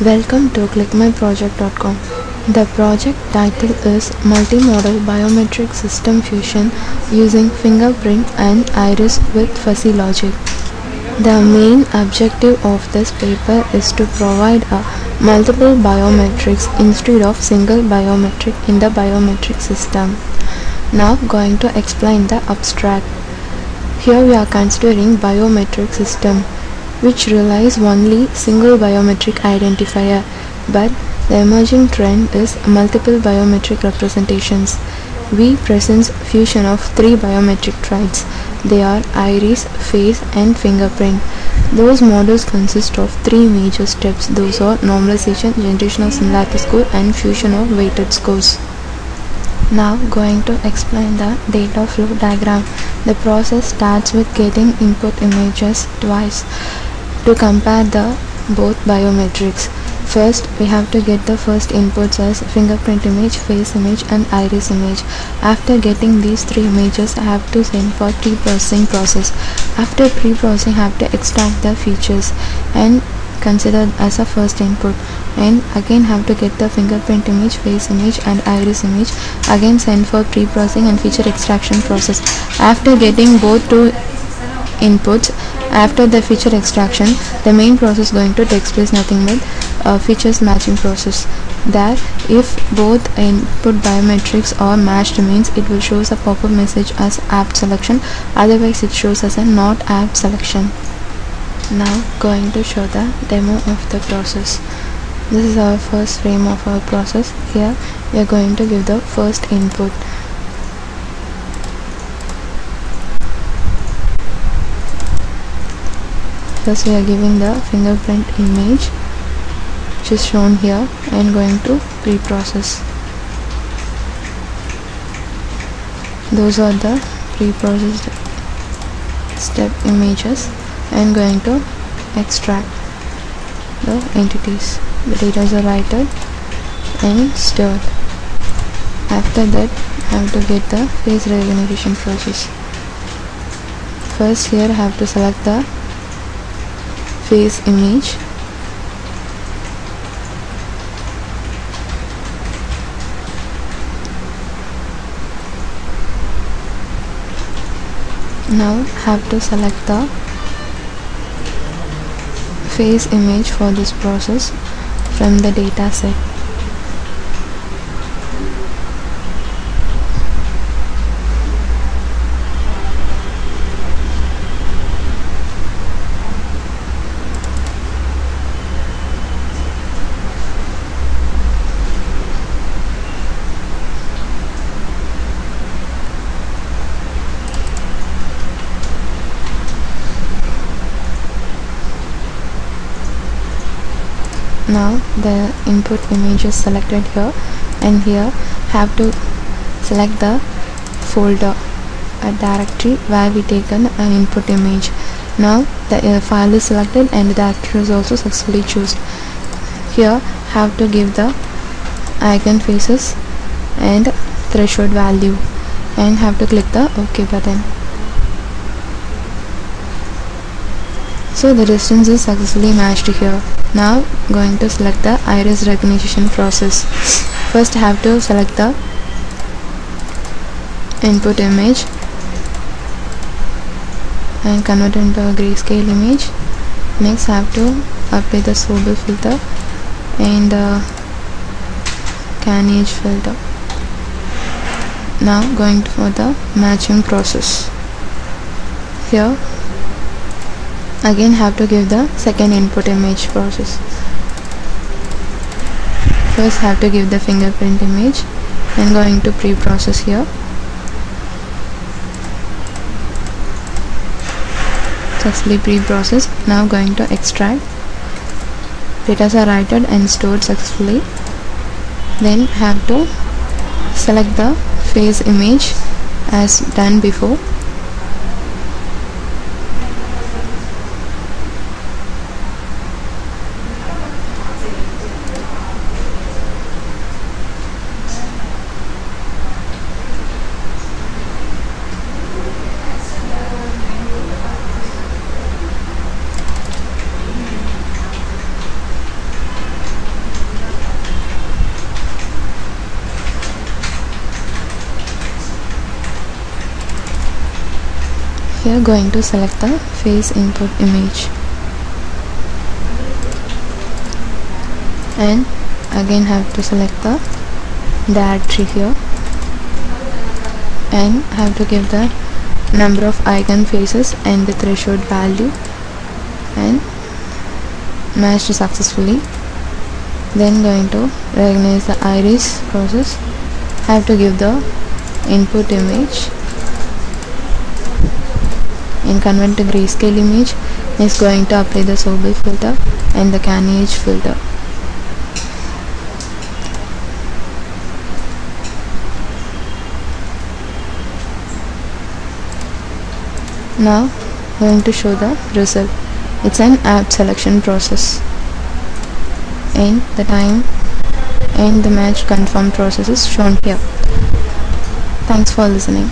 Welcome to ClickMyProject.com. The project title is Multimodal Biometric System Fusion using Fingerprint and Iris with Fuzzy Logic. The main objective of this paper is to provide a multiple biometrics instead of single biometric in the biometric system. Now going to explain the abstract. Here we are considering biometric system, which relies only single biometric identifier, but the emerging trend is multiple biometric representations. We present fusion of three biometric traits. They are iris, face and fingerprint. Those models consist of three major steps. Those are normalization, generational similarity score and fusion of weighted scores. Now going to explain the data flow diagram. The process starts with getting input images twice to compare the both biometrics. First, we have to get the first inputs as fingerprint image, face image and iris image. After getting these three images, I have to send for pre-processing process. After pre-processing, I have to extract the features and consider as a first input, and again have to get the fingerprint image, face image and iris image, again send for pre-processing and feature extraction process. After getting both two inputs, after the feature extraction, the main process going to take place nothing but features matching process. That if both input biometrics are matched means it will show a pop-up message as apt selection, otherwise it shows as a not apt selection. Now going to show the demo of the process. This is our first frame of our process. Here we are going to give the first input. First we are giving the fingerprint image, which is shown here, and going to pre-process. Those are the pre-processed step images, and going to extract the entities. The data is written and stored. After that, I have to get the face recognition process. First, here I have to select the face image. Now I have to select the face image for this process from the data set. Now the input image is selected here, and here have to select the folder, a directory where we taken an input image. Now the file is selected and the directory is also successfully chosen. Here have to give the icon faces and threshold value, and have to click the OK button. So the distance is successfully matched here. Now going to select the iris recognition process. First have to select the input image and convert it into a grayscale image. Next have to apply the Sobel filter and Canny filter. Now going for the matching process. Here again have to give the second input image process. First have to give the fingerprint image and going to pre-process here. Successfully pre-processed. Now going to extract. Data are written and stored successfully. Then have to select the face image as done before. we are going to select the face input image and again have to select the directory here and have to give the number of icon faces and the threshold value and matched successfully. Then going to recognize the iris process, have to give the input image and convert the grayscale image. Is going to apply the Sobel filter and the Canny filter. Now going to show the result. It's an app selection process and the time and the match confirm process is shown here. Thanks for listening.